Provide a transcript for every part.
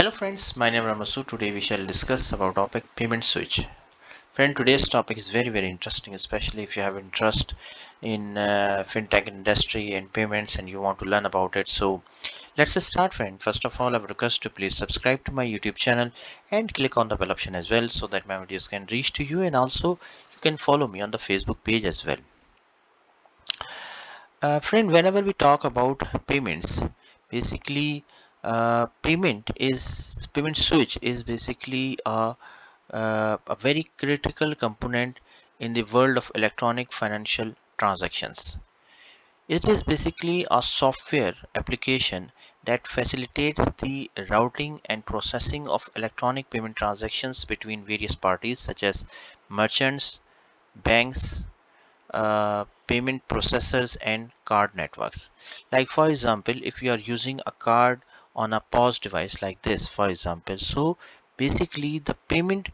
Hello friends, my name is Ramasu. Today we shall discuss about topic payment switch. Friend, today's topic is very interesting, especially if you have interest in fintech industry and payments and you want to learn about it. So let's start, friend. First of all, I would request to please subscribe to my YouTube channel and click on the bell option as well so that my videos can reach to you, and also you can follow me on the Facebook page as well. Friend, whenever we talk about payments, basically payment switch is basically a very critical component in the world of electronic financial transactions. It is basically a software application that facilitates the routing and processing of electronic payment transactions between various parties such as merchants, banks, payment processors and card networks. Like for example, if you are using a card on a POS device like this, for example, so basically the payment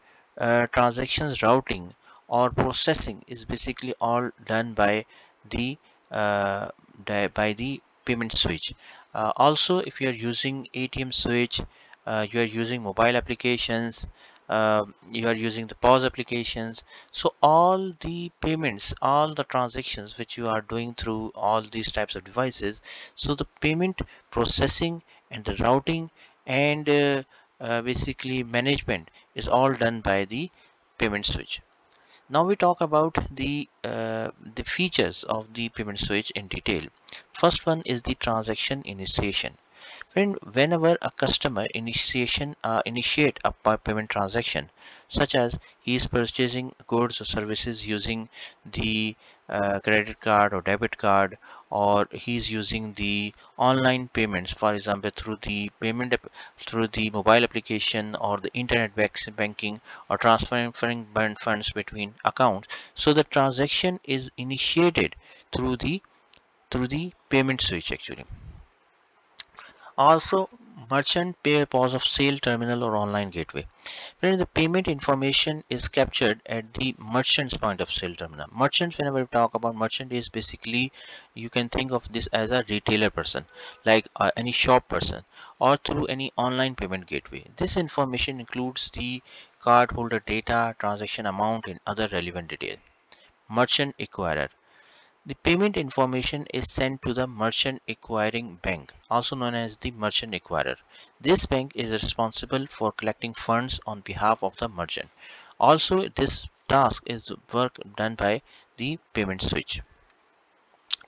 transactions routing or processing is basically all done by the payment switch. Also, if you are using ATM switch, you are using mobile applications, you are using the POS applications, so all the payments, all the transactions which you are doing through all these types of devices, so the payment processing and the routing and basically management is all done by the payment switch. Now we talk about the features of the payment switch in detail. First one is the transaction initiation. Whenever a customer initiate a payment transaction, such as he is purchasing goods or services using the credit card or debit card, or he is using the online payments, for example through the mobile application or the internet banking, or transferring bank funds between accounts, so the transaction is initiated through the payment switch actually. Also, merchant pay POS of sale terminal or online gateway. Where the payment information is captured at the merchant's point of sale terminal. Merchants, whenever we talk about merchant, is basically you can think of this as a retailer person, like any shop person, or through any online payment gateway. This information includes the cardholder data, transaction amount, and other relevant detail. Merchant acquirer. The payment information is sent to the merchant acquiring bank, also known as the merchant acquirer. This bank is responsible for collecting funds on behalf of the merchant. Also, this task is work done by the payment switch.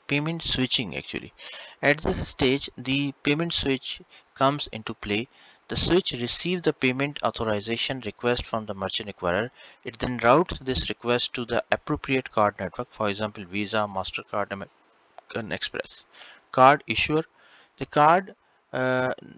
Payment switching actually. At this stage, the payment switch comes into play. The switch receives the payment authorization request from the merchant acquirer. It then routes this request to the appropriate card network, for example, Visa, MasterCard, American Express. Card issuer. The card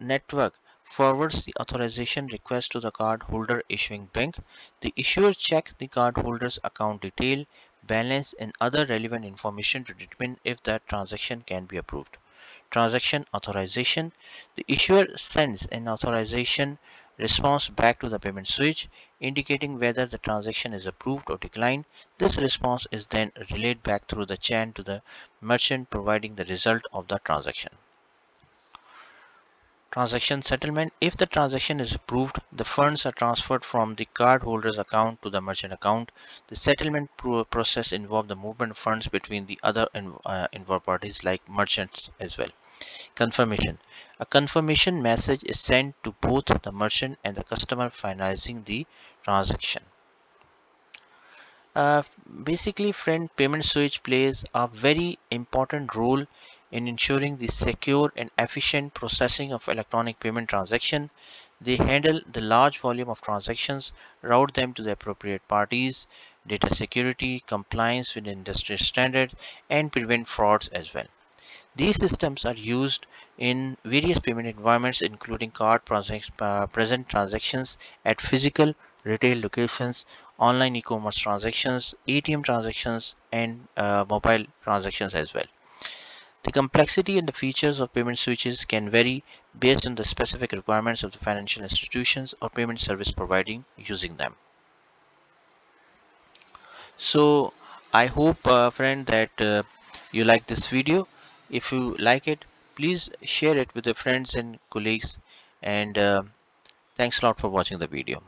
network forwards the authorization request to the card holder issuing bank. The issuer checks the card holder's account detail, balance and other relevant information to determine if that transaction can be approved. Transaction authorization. The issuer sends an authorization response back to the payment switch indicating whether the transaction is approved or declined. This response is then relayed back through the chain to the merchant, providing the result of the transaction. Transaction settlement. If the transaction is approved, the funds are transferred from the cardholder's account to the merchant account. The settlement process involves the movement of funds between the other involved parties like merchants as well. Confirmation. A confirmation message is sent to both the merchant and the customer finalizing the transaction. Basically, friend, payment switch plays a very important role in ensuring the secure and efficient processing of electronic payment transactions. They handle the large volume of transactions, route them to the appropriate parties, data security, compliance with industry standards, and prevent frauds as well. These systems are used in various payment environments, including card present transactions at physical retail locations, online e-commerce transactions, ATM transactions, and mobile transactions as well. The complexity and the features of payment switches can vary based on the specific requirements of the financial institutions or payment service providing using them. So I hope, friend, that you like this video. If you like it, please share it with your friends and colleagues, and Thanks a lot for watching the video.